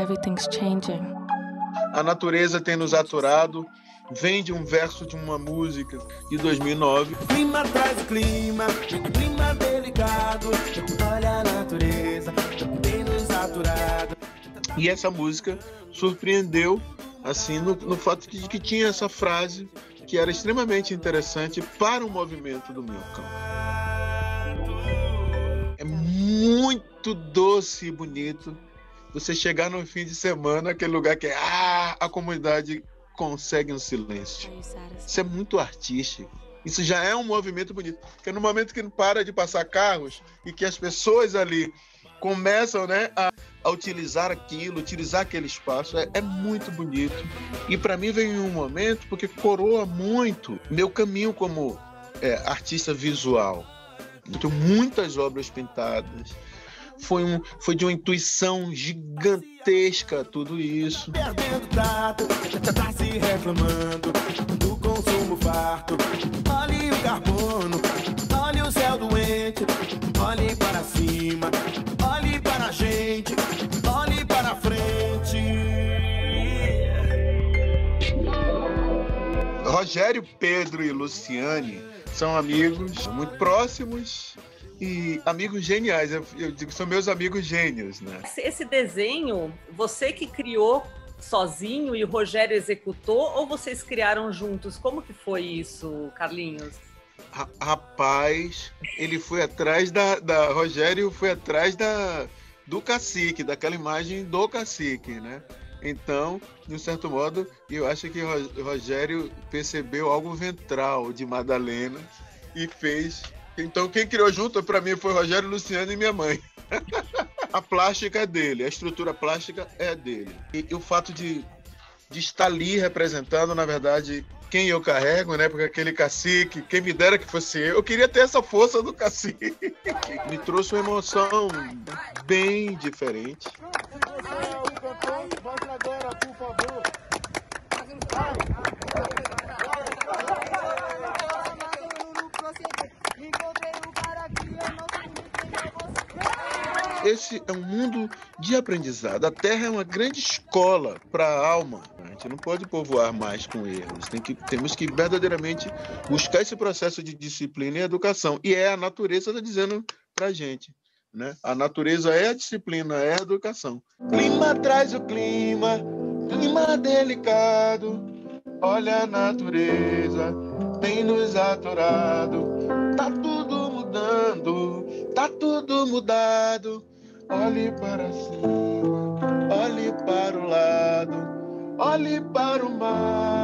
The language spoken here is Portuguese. everything's changing. A natureza tem nos aturado. Vem de um verso de uma música de 2009. Clima traz o clima delicado. Olha a natureza, tem nos aturado. E essa música surpreendeu, assim, no fato de que tinha essa frase que era extremamente interessante para o movimento do Minhocão. É muito doce e bonito você chegar no fim de semana, aquele lugar que é a comunidade consegue um silêncio. Isso é muito artístico. Isso já é um movimento bonito. Porque no momento que não para de passar carros e que as pessoas ali começam, né, a utilizar aquilo, utilizar aquele espaço, é muito bonito. E para mim vem um momento porque coroa muito meu caminho como artista visual. Eu tenho muitas obras pintadas. Foi de uma intuição gigantesca tudo isso. Rogério, Pedro e Luciane são amigos muito próximos. E amigos geniais, eu digo, são meus amigos gênios, né? Esse desenho, você que criou sozinho e o Rogério executou, ou vocês criaram juntos? Como que foi isso, Carlinhos? Rapaz, ele foi atrás Rogério foi atrás do cacique, daquela imagem do cacique, né? Então, de um certo modo, eu acho que o Rogério percebeu algo ventral de Madalena e fez... Então, quem criou junto, para mim, foi Rogério Luciano e minha mãe. A plástica é dele, a estrutura plástica é dele. E o fato de estar ali representando, na verdade, quem eu carrego, né? Porque aquele cacique, quem me dera que fosse eu queria ter essa força do cacique. Me trouxe uma emoção bem diferente. Esse é um mundo de aprendizado. A Terra é uma grande escola para a alma. A gente não pode povoar mais com erros. Temos que verdadeiramente buscar esse processo de disciplina e educação. E é a natureza que está dizendo para a gente, né? A natureza é a disciplina, é a educação. Clima traz o clima, clima delicado. Olha a natureza, tem nos aturado. Tá tudo mudando, tá tudo mudado. Olhe para cima, olhe para o lado, olhe para o mar.